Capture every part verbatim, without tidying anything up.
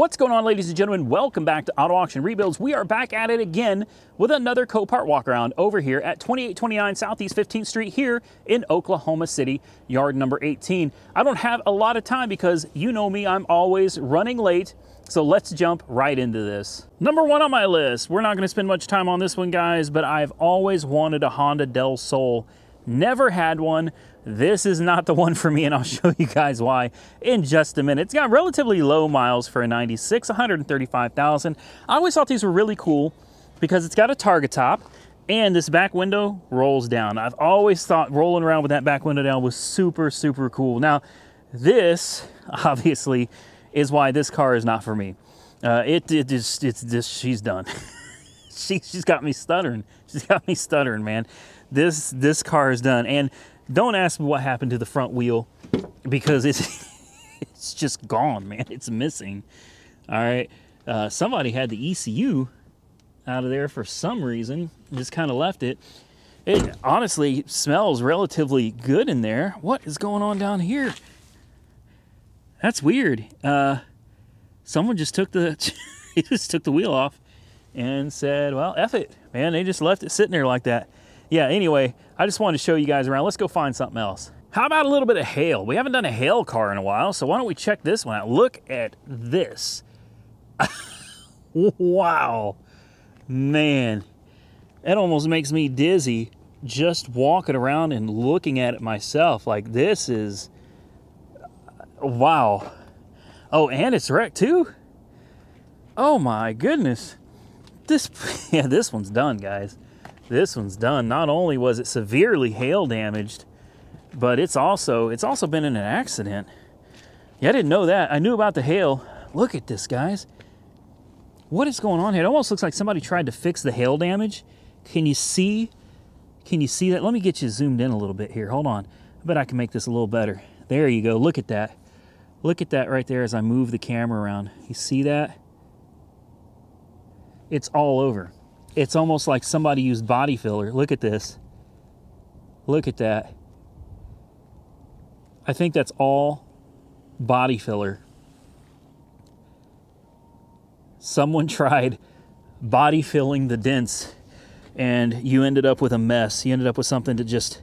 What's going on, ladies and gentlemen? Welcome back to Auto Auction Rebuilds. We are back at it again with another Copart walk around over here at twenty-eight twenty-nine Southeast fifteenth Street here in Oklahoma City, yard number eighteen. I don't have a lot of time because you know me, I'm always running late. So let's jump right into this. Number one on my list, we're not gonna spend much time on this one, guys, but I've always wanted a Honda Del Sol. Never had one. This is not the one for me, and I'll show you guys why in just a minute. It's got relatively low miles for a ninety-six, one hundred thirty-five thousand. I always thought these were really cool because it's got a target top and this back window rolls down. I've always thought rolling around with that back window down was super, super cool. Now, this obviously is why this car is not for me. Uh, it, it is, it's just, she's done. she, she's got me stuttering. She's got me stuttering, man. This, this car is done. And don't ask me what happened to the front wheel because it's it's just gone, man. It's missing. All right. Uh, somebody had the E C U out of there for some reason. Just kind of left it. It honestly smells relatively good in there. What is going on down here? That's weird. Uh, someone just took the they just took the wheel off and said, well, F it, man. They just left it sitting there like that. Yeah, anyway, I just wanted to show you guys around. Let's go find something else. How about a little bit of hail? We haven't done a hail car in a while, so why don't we check this one out? Look at this. Wow. Man, that almost makes me dizzy just walking around and looking at it myself. Like, this is, wow. Oh, and it's wrecked too? Oh my goodness. This, yeah, this one's done, guys. This one's done. Not only was it severely hail damaged, but it's also it's also been in an accident. Yeah, I didn't know that. I knew about the hail. Look at this, guys. What is going on here? It almost looks like somebody tried to fix the hail damage. Can you see? Can you see that? Let me get you zoomed in a little bit here. Hold on. I bet I can make this a little better. There you go. Look at that. Look at that right there as I move the camera around. You see that? It's all over. It's almost like somebody used body filler. Look at this. Look at that. I think that's all body filler. Someone tried body filling the dents and you ended up with a mess. You ended up with something that just,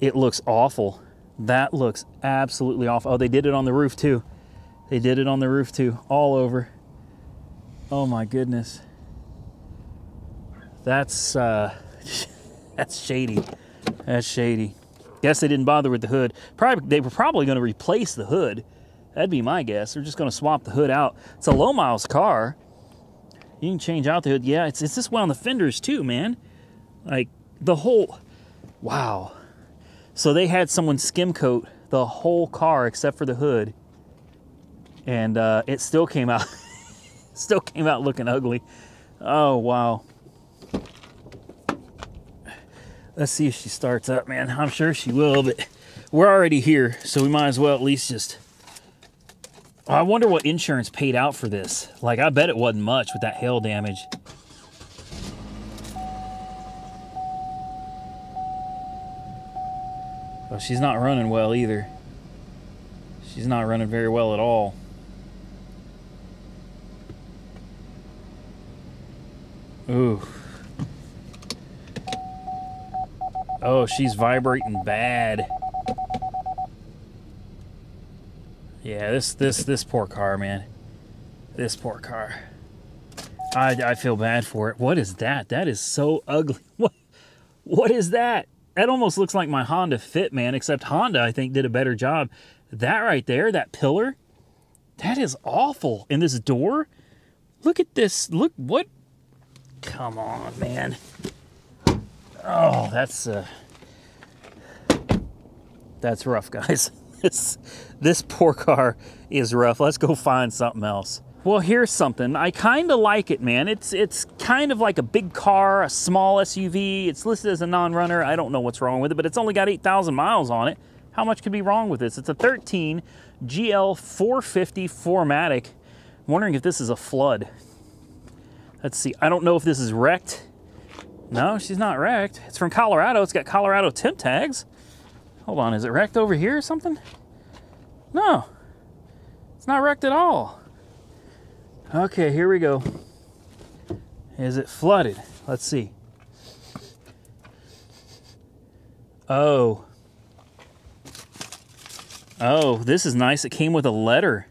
it looks awful. That looks absolutely awful. Oh, they did it on the roof too. They did it on the roof too, all over. Oh my goodness. That's uh, that's shady. That's shady. Guess they didn't bother with the hood. Probably they were probably going to replace the hood. That'd be my guess. They're just going to swap the hood out. It's a low miles car. You can change out the hood. Yeah, it's it's this way on the fenders too, man. Like the whole. Wow. So they had someone skim coat the whole car except for the hood, and uh, it still came out. still came out looking ugly. Oh wow. Let's see if she starts up, man. I'm sure she will, but we're already here, so we might as well at least just... I wonder what insurance paid out for this. Like, I bet it wasn't much with that hail damage. Well, she's not running well either. She's not running very well at all. Ooh. Oh, she's vibrating bad. Yeah, this this this poor car, man. This poor car. I I feel bad for it. What is that? That is so ugly. What what is that? That almost looks like my Honda Fit, man, except Honda, I think, did a better job. That right there, that pillar, that is awful. And this door? Look at this. Look what? Come on, man. Oh, that's uh, that's rough, guys. This this poor car is rough. Let's go find something else. Well, here's something. I kind of like it, man. It's it's kind of like a big car, a small S U V. It's listed as a non-runner. I don't know what's wrong with it, but it's only got eight thousand miles on it. How much could be wrong with this? It's a thirteen G L four fifty four matic. I'm wondering if this is a flood. Let's see. I don't know if this is wrecked. No, she's not wrecked. It's from Colorado. It's got Colorado temp tags. Hold on, is it wrecked over here or something? No, it's not wrecked at all. Okay, here we go. Is it flooded? Let's see. Oh. Oh, this is nice. It came with a letter.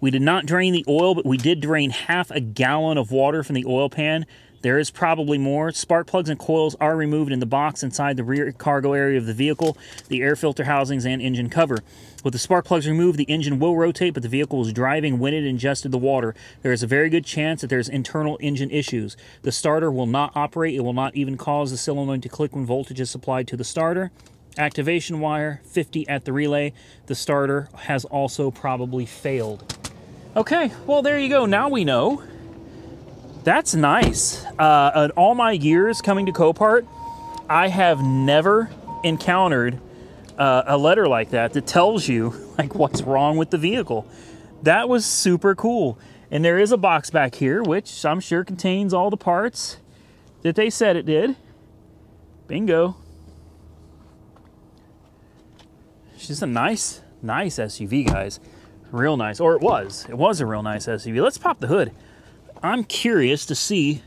We did not drain the oil, but we did drain half a gallon of water from the oil pan. There is probably more. Spark plugs and coils are removed in the box inside the rear cargo area of the vehicle, the air filter housings, and engine cover. With the spark plugs removed, the engine will rotate, but the vehicle was driving when it ingested the water. There is a very good chance that there's internal engine issues. The starter will not operate. It will not even cause the solenoid to click when voltage is supplied to the starter. Activation wire, fifty at the relay. The starter has also probably failed. Okay, well, there you go. Now we know. That's nice. Uh, in all my years coming to Copart, I have never encountered uh, a letter like that that tells you like what's wrong with the vehicle. That was super cool. And there is a box back here, which I'm sure contains all the parts that they said it did. Bingo. She's a nice, nice S U V, guys. Real nice, or it was. It was a real nice S U V. Let's pop the hood. I'm curious to see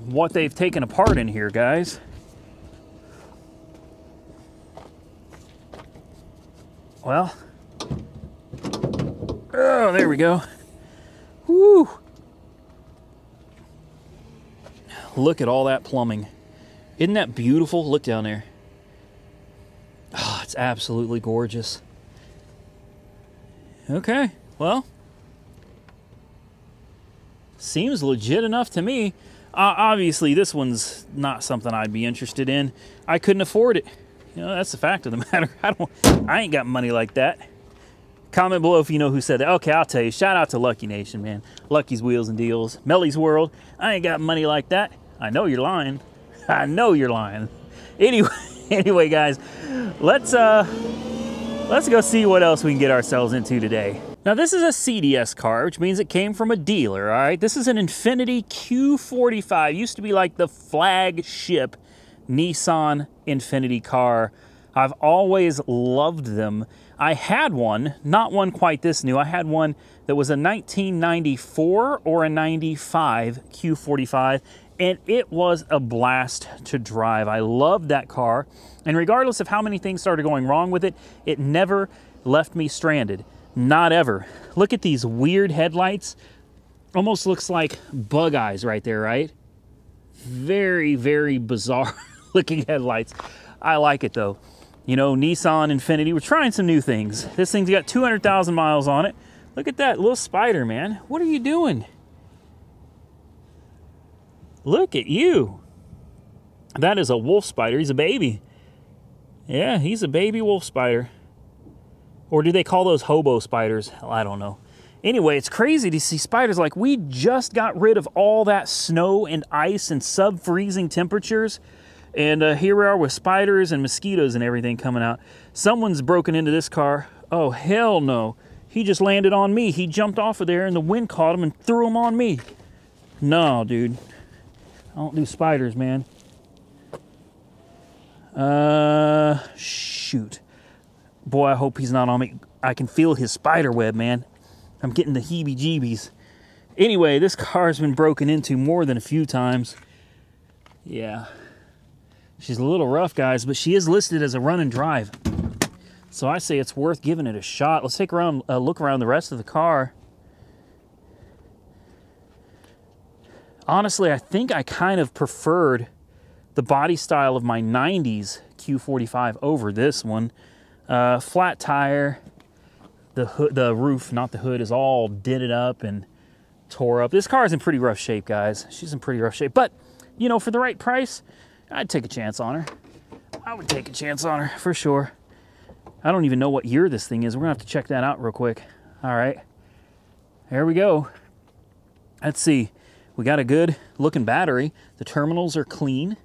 what they've taken apart in here, guys. Well, oh, there we go. Woo! Look at all that plumbing. Isn't that beautiful? Look down there. It's absolutely gorgeous. Okay, well, seems legit enough to me. Uh, obviously, this one's not something I'd be interested in. I couldn't afford it. You know, that's the fact of the matter. I don't. I ain't got money like that. Comment below if you know who said that. Okay, I'll tell you. Shout out to Lucky Nation, man. Lucky's Wheels and Deals, Melly's World. I ain't got money like that. I know you're lying. I know you're lying. Anyway. Anyway, guys, let's uh, let's go see what else we can get ourselves into today. Now, this is a C D S car, which means it came from a dealer, all right? This is an Infiniti Q forty-five. Used to be like the flagship Nissan Infiniti car. I've always loved them. I had one, not one quite this new. I had one that was a nineteen ninety-four or a ninety-five Q forty-five. And it was a blast to drive. I loved that car. And regardless of how many things started going wrong with it, it never left me stranded. Not ever. Look at these weird headlights. Almost looks like bug eyes right there, right? Very, very bizarre looking headlights. I like it though. You know, Nissan Infiniti, we're trying some new things. This thing's got two hundred thousand miles on it. Look at that little spider, man. What are you doing? Look at you. That is a wolf spider. He's a baby. Yeah, he's a baby wolf spider. Or do they call those hobo spiders? Hell, I don't know. Anyway, it's crazy to see spiders. Like, we just got rid of all that snow and ice and sub-freezing temperatures. And uh, here we are with spiders and mosquitoes and everything coming out. Someone's broken into this car. Oh, hell no. He just landed on me. He jumped off of there and the wind caught him and threw him on me. No, dude. I don't do spiders, man. Uh, shoot. Boy, I hope he's not on me. I can feel his spider web, man. I'm getting the heebie-jeebies. Anyway, this car's been broken into more than a few times. Yeah. She's a little rough, guys, but she is listed as a run and drive. So I say it's worth giving it a shot. Let's take around a look around the rest of the car. Honestly, I think I kind of preferred the body style of my nineties Q forty-five over this one. Uh, flat tire, the hood, the roof, not the hood, is all dented up and tore up. This car is in pretty rough shape, guys. She's in pretty rough shape. But, you know, for the right price, I'd take a chance on her. I would take a chance on her, for sure. I don't even know what year this thing is. We're going to have to check that out real quick. All right. There we go. Let's see. We got a good looking battery. The terminals are clean.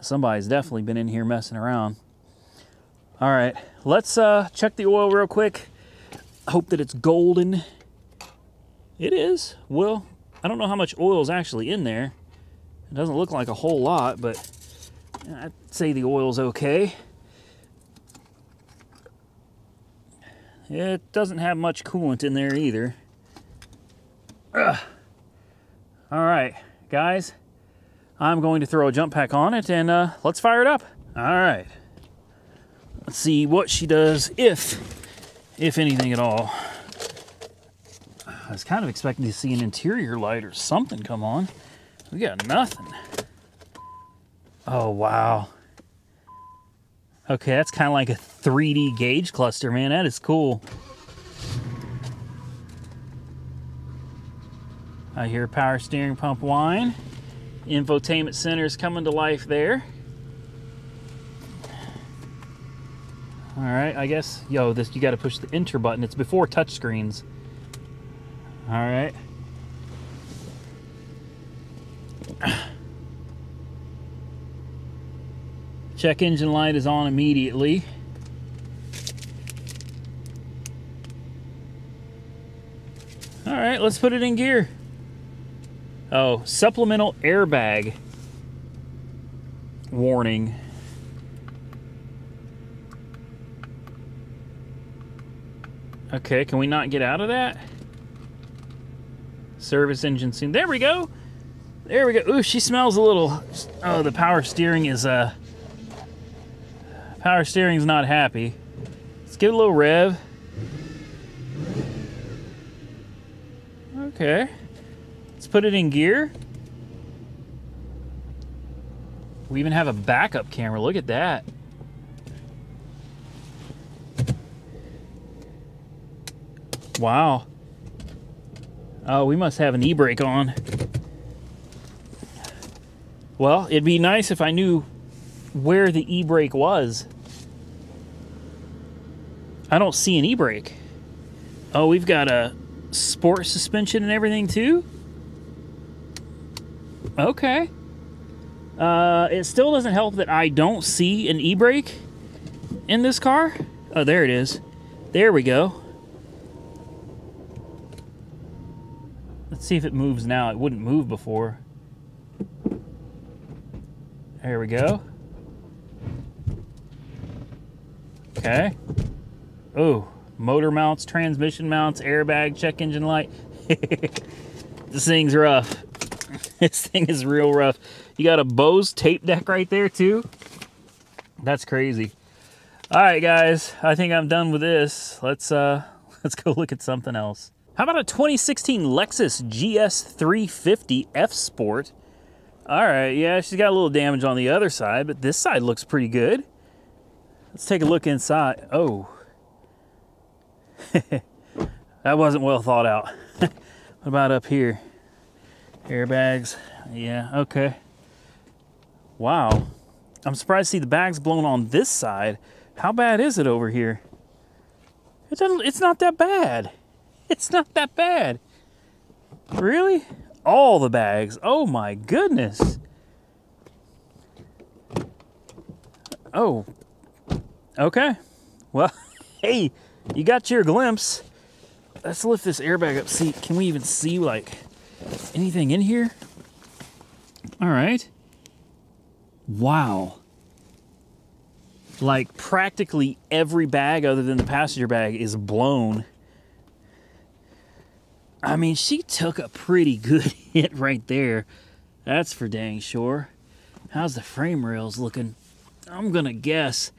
Somebody's definitely been in here messing around. All right, let's uh, check the oil real quick. Hope that it's golden. It is. Well, I don't know how much oil is actually in there. It doesn't look like a whole lot, but I'd say the oil's okay. It doesn't have much coolant in there either. Ugh. All right, guys, I'm going to throw a jump pack on it and uh, let's fire it up. All right, let's see what she does, if, if anything at all. I was kind of expecting to see an interior light or something come on. We got nothing. Oh, wow. Okay, that's kind of like a three D gauge cluster, man. That is cool. I hear power steering pump whine. Infotainment center is coming to life there. All right, I guess, yo, this, you got to push the enter button. It's before touchscreens. All right. Check engine light is on immediately. All right, let's put it in gear. Oh, supplemental airbag warning. Okay, can we not get out of that? Service engine soon. There we go. There we go. Ooh, she smells a little. Oh, the power steering is uh power steering's not happy. Let's give it a little rev. Okay. Let's put it in gear. We even have a backup camera. Look at that. Wow. Oh, we must have an e-brake on. Well, it'd be nice if I knew where the e-brake was. I don't see an e-brake. Oh, we've got a sport suspension and everything too? Okay. Uh, it still doesn't help that I don't see an e-brake in this car. Oh, there it is. There we go. Let's see if it moves now. It wouldn't move before. There we go. Okay. Oh, motor mounts, transmission mounts, airbag, check engine light. This thing's rough. This thing is real rough. You got a Bose tape deck right there too. That's crazy. All right, guys, I think I'm done with this. Let's uh, let's go look at something else. How about a twenty sixteen Lexus G S three fifty F Sport? All right, yeah, she's got a little damage on the other side, but this side looks pretty good. Let's take a look inside. Oh. That wasn't well thought out. What about up here? Airbags. Yeah, okay. Wow. I'm surprised to see the bags blown on this side. How bad is it over here? It doesn't, it's not that bad. It's not that bad. Really? All the bags. Oh my goodness. Oh. Okay. Well, hey, you got your glimpse. Let's lift this airbag up. See, can we even see like anything in here? All right. Wow. Like practically every bag other than the passenger bag is blown. I mean, she took a pretty good hit right there. That's for dang sure. How's the frame rails looking? I'm gonna guess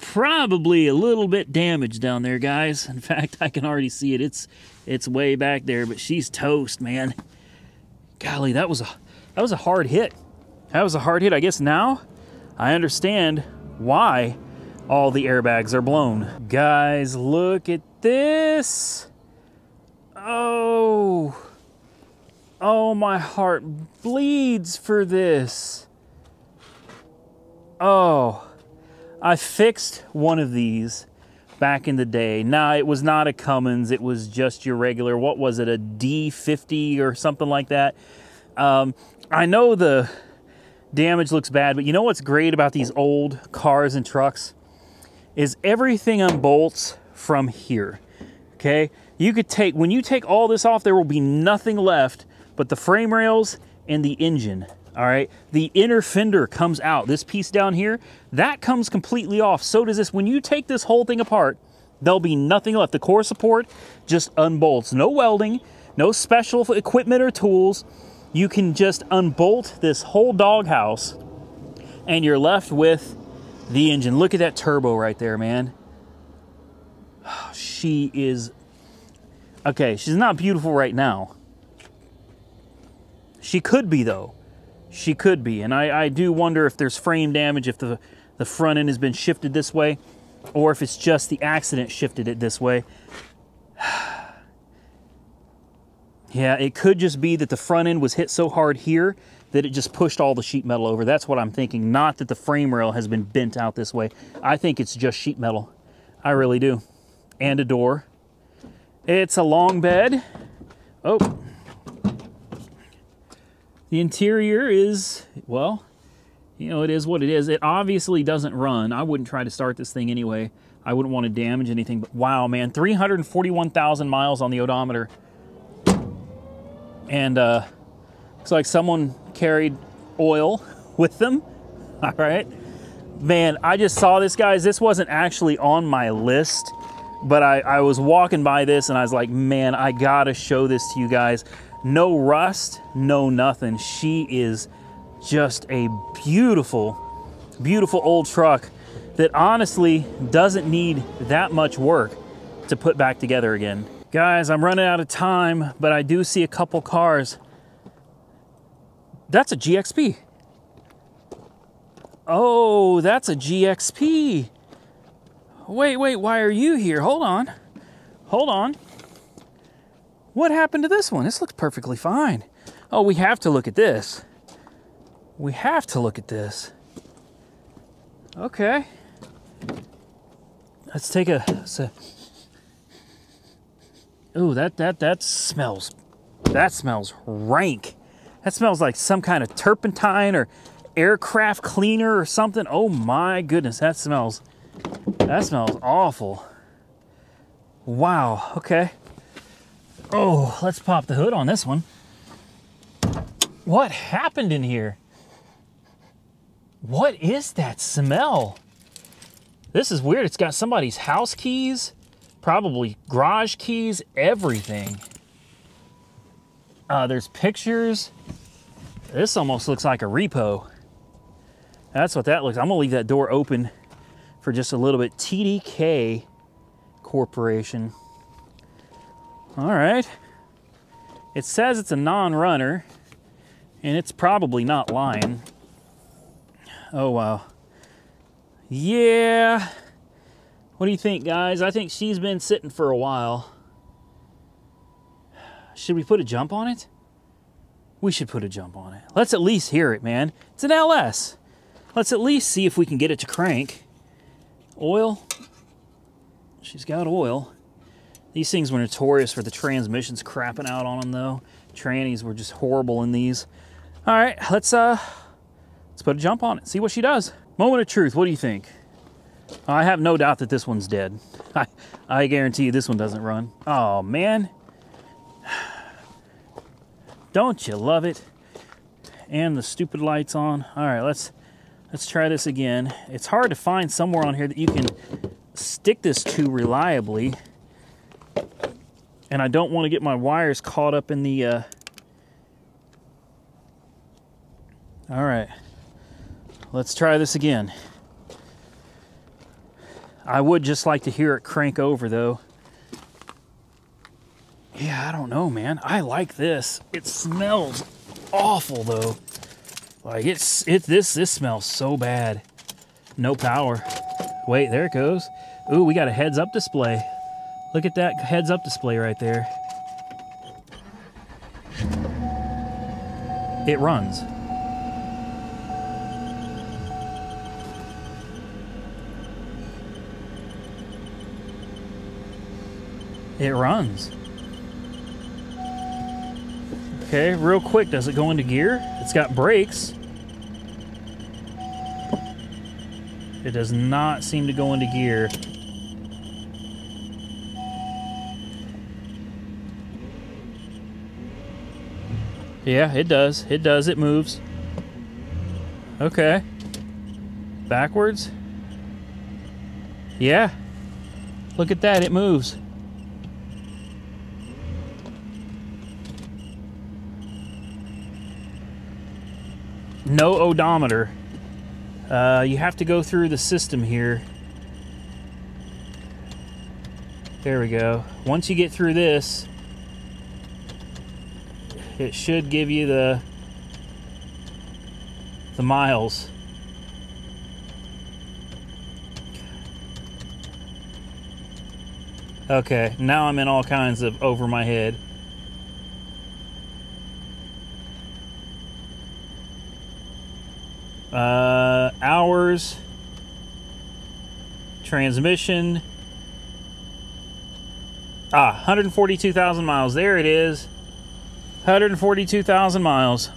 probably a little bit damaged down there, guys. In fact, I can already see it. It's it's way back there, but she's toast, man. Golly, that was a that was a hard hit. That was a hard hit. I guess now I understand why all the airbags are blown. Guys, look at this. Oh, oh, my heart bleeds for this. Oh, I fixed one of these back in the day. Now, it was not a Cummins. It was just your regular, what was it, a D fifty or something like that. Um, I know the damage looks bad, but you know what's great about these old cars and trucks is everything unbolts from here, okay? You could take, when you take all this off, there will be nothing left but the frame rails and the engine, all right? The inner fender comes out. This piece down here, that comes completely off. So does this. When you take this whole thing apart, there'll be nothing left. The core support just unbolts. No welding, no special equipment or tools. You can just unbolt this whole doghouse and you're left with the engine. Look at that turbo right there, man. She is, okay, she's not beautiful right now. She could be though. She could be. And I, I do wonder if there's frame damage, if the, the front end has been shifted this way, or if it's just the accident shifted it this way. Yeah, it could just be that the front end was hit so hard here that it just pushed all the sheet metal over. That's what I'm thinking, not that the frame rail has been bent out this way. I think it's just sheet metal. I really do. And a door. It's a long bed. Oh. The interior is, well, you know, it is what it is. It obviously doesn't run. I wouldn't try to start this thing anyway. I wouldn't want to damage anything, but wow, man, three hundred forty-one thousand miles on the odometer. And uh, looks like someone carried oil with them. All right, man, I just saw this, guys. This wasn't actually on my list, but I, I was walking by this and I was like, man, I gotta show this to you guys. No rust, no nothing. She is just a beautiful, beautiful old truck that honestly doesn't need that much work to put back together again. Guys, I'm running out of time, but I do see a couple cars. That's a G X P. Oh, that's a G X P. Wait, wait, why are you here? Hold on, hold on. What happened to this one? This looks perfectly fine. Oh, we have to look at this. We have to look at this. Okay. Let's take a, let's a ooh, that that that smells that smells rank. That smells like some kind of turpentine or aircraft cleaner or something. Oh my goodness, that smells that smells awful. Wow, okay. Oh, let's pop the hood on this one. What happened in here? What is that smell? This is weird. It's got somebody's house keys, probably garage keys, everything. Uh, there's pictures. This almost looks like a repo. That's what that looks like. I'm gonna leave that door open for just a little bit. T D K Corporation. All right. It says it's a non-runner, and it's probably not lying. Oh, wow. Yeah. What do you think, guys? I think she's been sitting for a while. Should we put a jump on it? We should put a jump on it. Let's at least hear it, man. It's an L S. Let's at least see if we can get it to crank. Oil. She's got oil. These things were notorious for the transmissions crapping out on them, though. Trannies were just horrible in these. All right, let's, uh, let's put a jump on it. See what she does. Moment of truth. What do you think? I have no doubt that this one's dead. I, I guarantee you this one doesn't run. Oh, man. Don't you love it? And the stupid light's on. All right, let's, let's try this again. It's hard to find somewhere on here that you can stick this to reliably. And I don't want to get my wires caught up in the... Uh... All right, let's try this again. I would just like to hear it crank over though. Yeah, I don't know, man. I like this. It smells awful though. Like it's it this this smells so bad. No power. Wait, there it goes. Ooh, we got a heads up display. Look at that heads up display right there. It runs. It runs. Okay, real quick, does it go into gear? It's got brakes. It does not seem to go into gear. Yeah, it does. It does. It moves. Okay. Backwards. Yeah. Look at that, it moves. No odometer. Uh, you have to go through the system here. There we go. Once you get through this, it should give you the the miles. Okay, now I'm in all kinds of over my head. Uh, hours, transmission. Ah, one hundred forty-two thousand miles. There it is. one hundred forty-two thousand miles.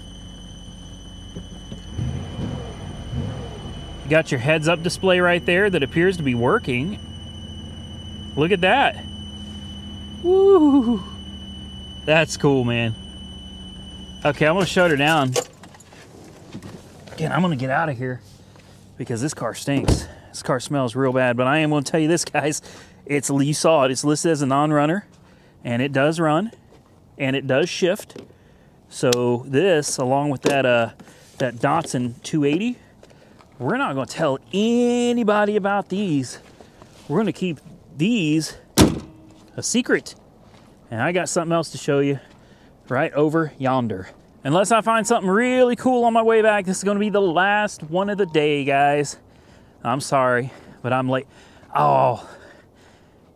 You got your heads-up display right there that appears to be working. Look at that. Woo! That's cool, man. Okay, I'm going to shut her down. Again, I'm going to get out of here because this car stinks. This car smells real bad, but I am going to tell you this, guys. It's, you saw it, it's listed as a non-runner, and it does run, and it does shift. So this, along with that uh, that Datsun two eighty, we're not gonna tell anybody about these. We're gonna keep these a secret. And I got something else to show you right over yonder. Unless I find something really cool on my way back, this is gonna be the last one of the day, guys. I'm sorry, but I'm late. Oh.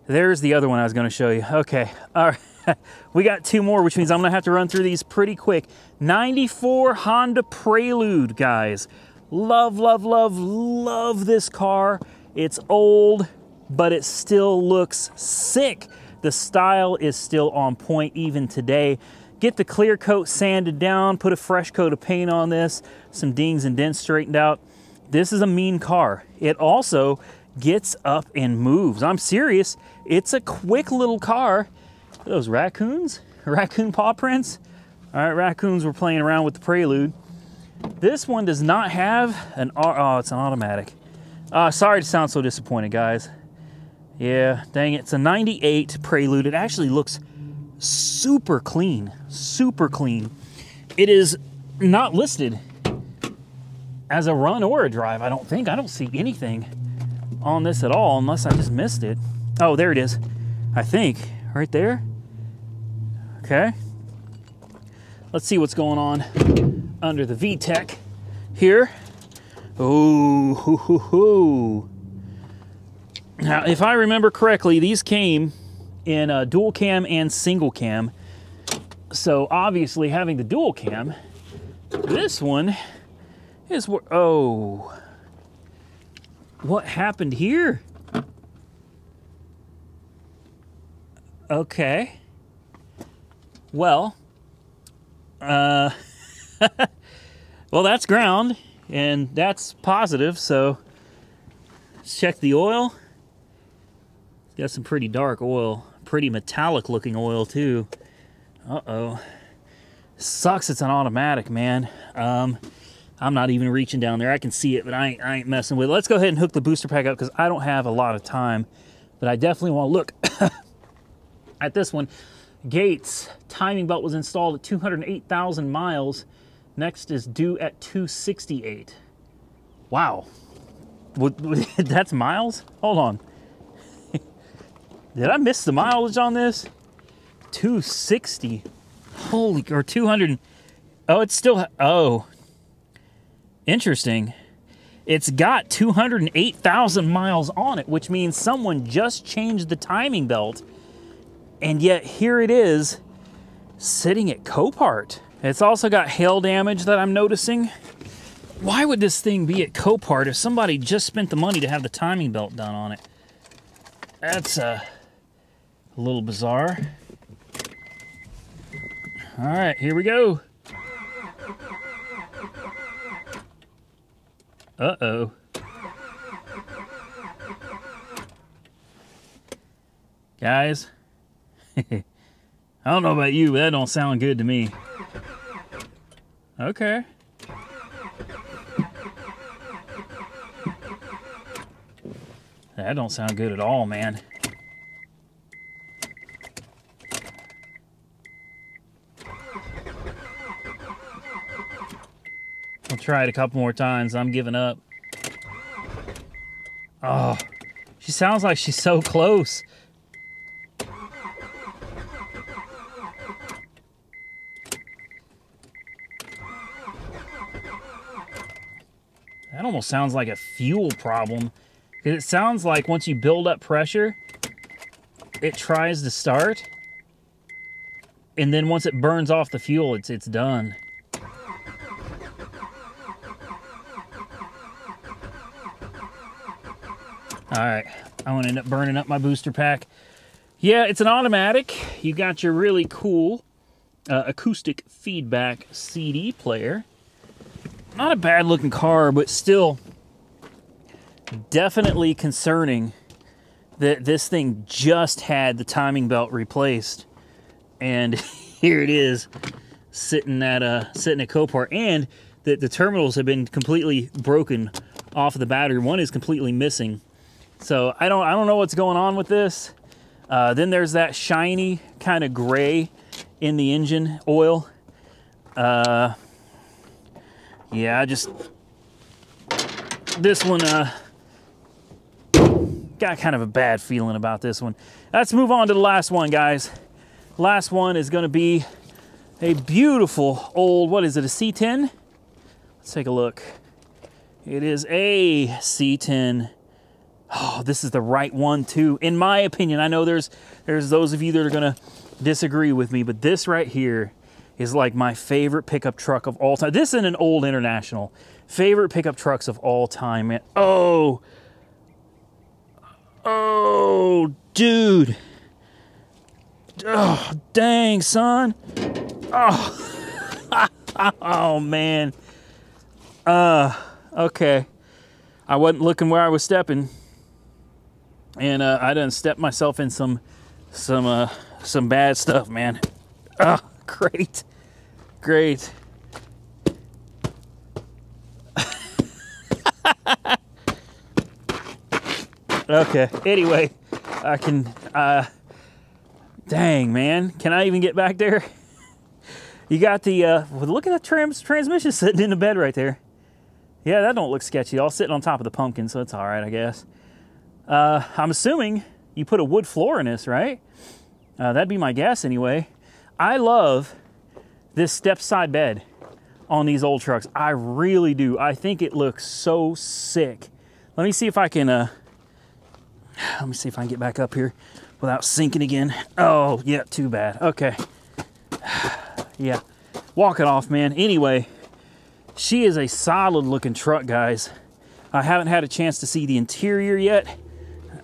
There's the other one I was going to show you. Okay, all right, we got two more, which means I'm going to have to run through these pretty quick. ninety-four Honda Prelude, guys. Love, love, love, love this car. It's old, but it still looks sick. The style is still on point even today. Get the clear coat sanded down, put a fresh coat of paint on this, some dings and dents straightened out. This is a mean car. It also gets up and moves. I'm serious. It's a quick little car. Those raccoons, raccoon paw prints. All right, raccoons were playing around with the Prelude. This one does not have an, oh, it's an automatic. Uh, sorry to sound so disappointed, guys. Yeah, dang it. It's a ninety-eight Prelude. It actually looks super clean, super clean. It is not listed as a run or a drive, I don't think. I don't see anything on this at all, unless I just missed it. Oh, there it is, I think, right there. Okay, let's see what's going on under the V TEC here. Oh, hoo, hoo, hoo. Now, if I remember correctly, these came in uh, dual cam and single cam. So obviously having the dual cam, this one is where, oh, what happened here? Okay. Well, uh, well, that's ground and that's positive. So let's check the oil. It's got some pretty dark oil, pretty metallic looking oil too. Uh-oh. Sucks it's an automatic, man. Um, I'm not even reaching down there. I can see it, but I ain't, I ain't messing with it. Let's go ahead and hook the booster pack up because I don't have a lot of time, but I definitely want to look at this one. Gates timing belt was installed at two hundred eight thousand miles. Next is due at two sixty-eight. Wow. That's miles? Hold on. Did I miss the mileage on this? two sixty. Holy, or two hundred. Oh, it's still, oh. Interesting. It's got two hundred eight thousand miles on it, which means someone just changed the timing belt, and yet here it is sitting at Copart. It's also got hail damage that I'm noticing. Why would this thing be at Copart if somebody just spent the money to have the timing belt done on it? That's uh, a little bizarre. All right, here we go. Uh-oh. Guys, I don't know about you, but that don't sound good to me. Okay. That don't sound good at all, man. try it a couple more times. I'm giving up. Oh, she sounds like she's so close. That almost sounds like a fuel problem. It sounds like once you build up pressure, it tries to start. And then once it burns off the fuel, it's, it's done. All right, I want to end up burning up my booster pack. Yeah, it's an automatic. You got your really cool uh, acoustic feedback C D player. Not a bad looking car, but still definitely concerning that this thing just had the timing belt replaced. And here it is sitting at a, sitting at Copart, and the, the terminals have been completely broken off of the battery. One is completely missing. So I don't, I don't know what's going on with this. Uh, then there's that shiny kind of gray in the engine oil. Uh, yeah, I just, this one, uh, got kind of a bad feeling about this one. Let's move on to the last one, guys. Last one is gonna be a beautiful old, what is it, a C ten? Let's take a look. It is a C ten. Oh, this is the right one too, in my opinion. I know there's there's those of you that are gonna disagree with me, but this right here is like my favorite pickup truck of all time. This isn't an old International. Favorite pickup trucks of all time, man. Oh, oh, dude. Oh, dang, son. Oh, oh man. Uh, okay. I wasn't looking where I was stepping. And uh, I done stepped myself in some, some, uh, some bad stuff, man. Oh, great, great. Okay. Anyway, I can. Uh, dang, man, can I even get back there? You got the. Uh, look at the trans transmission sitting in the bed right there. Yeah, that don't look sketchy. All sitting on top of the pumpkin, so it's all right, I guess. Uh, I'm assuming you put a wood floor in this, right? Uh, that'd be my guess anyway. I love this step side bed on these old trucks. I really do. I think it looks so sick. Let me see if I can, uh, let me see if I can get back up here without sinking again. Oh yeah, too bad. Okay. Yeah, walk it off, man. Anyway, she is a solid looking truck, guys. I haven't had a chance to see the interior yet.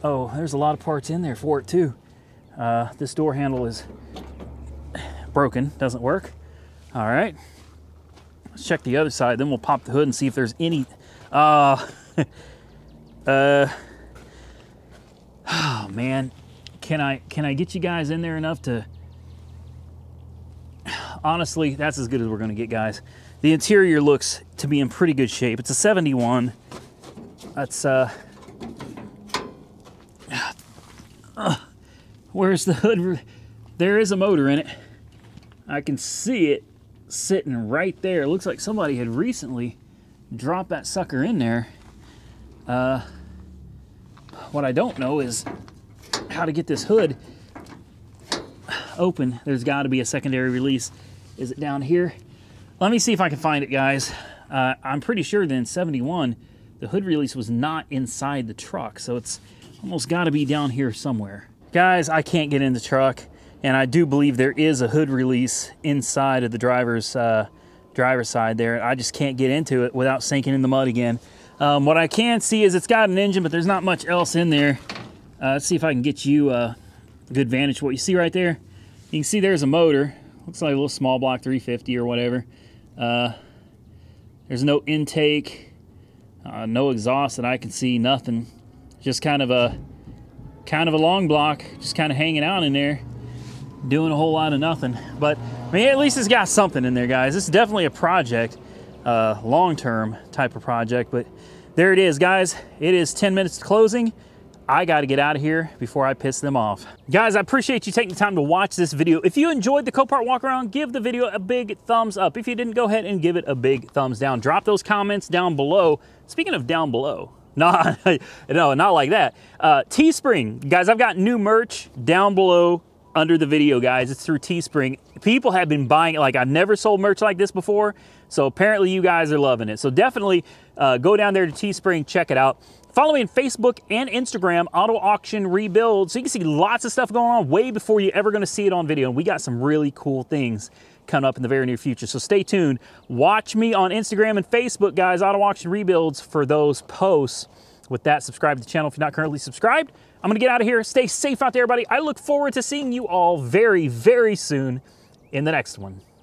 Oh, there's a lot of parts in there for it too. Uh, this door handle is broken, doesn't work. All right, let's check the other side, then we'll pop the hood and see if there's any, uh, uh, oh man, can I, can I get you guys in there enough to, honestly, that's as good as we're gonna get, guys. The interior looks to be in pretty good shape. It's a seventy-one. That's, uh, uh, where's the hood? There is a motor in it. I can see it sitting right there. It looks like somebody had recently dropped that sucker in there. Uh, what I don't know is how to get this hood open. There's gotta be a secondary release. Is it down here? Let me see if I can find it, guys. Uh, I'm pretty sure that in seventy-one, the hood release was not inside the truck, so it's almost got to be down here somewhere. Guys, I can't get in the truck, and I do believe there is a hood release inside of the driver's uh, driver's side there. I just can't get into it without sinking in the mud again. Um, what I can see is it's got an engine, but there's not much else in there. Uh, let's see if I can get you uh, a good vantage. What you see right there, you can see there's a motor. Looks like a little small block three fifty or whatever. Uh, there's no intake. Uh, no exhaust that I can see, nothing. Just kind of a kind of a long block, just kind of hanging out in there, doing a whole lot of nothing. But I mean, at least it's got something in there, guys. This is definitely a project, uh, long-term type of project. But there it is, guys. It is ten minutes to closing. I got to get out of here before I piss them off. Guys, I appreciate you taking the time to watch this video. If you enjoyed the Copart walk around, give the video a big thumbs up. If you didn't, go ahead and give it a big thumbs down. Drop those comments down below. Speaking of down below, nah, no, not like that. Uh, Teespring, guys, I've got new merch down below under the video, guys. It's through Teespring. People have been buying it. Like, I've never sold merch like this before. So apparently you guys are loving it. So definitely uh, go down there to Teespring, check it out. Follow me on Facebook and Instagram, Auto Auction Rebuild. So you can see lots of stuff going on way before you're ever gonna see it on video. And we got some really cool things coming up in the very near future. So stay tuned. Watch me on Instagram and Facebook, guys, Auto Auction Rebuilds for those posts. With that, subscribe to the channel if you're not currently subscribed. I'm gonna get out of here. Stay safe out there, everybody. I look forward to seeing you all very, very soon in the next one.